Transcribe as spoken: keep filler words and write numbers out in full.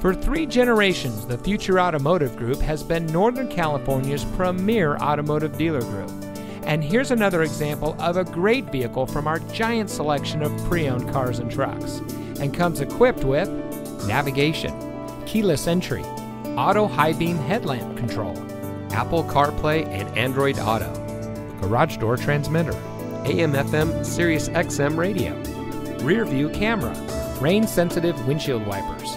For three generations, the Future Automotive Group has been Northern California's premier automotive dealer group. And here's another example of a great vehicle from our giant selection of pre-owned cars and trucks, and comes equipped with navigation, keyless entry, auto high beam headlamp control, Apple CarPlay and Android Auto, garage door transmitter, A M F M Sirius X M radio, rear view camera, rain sensitive windshield wipers,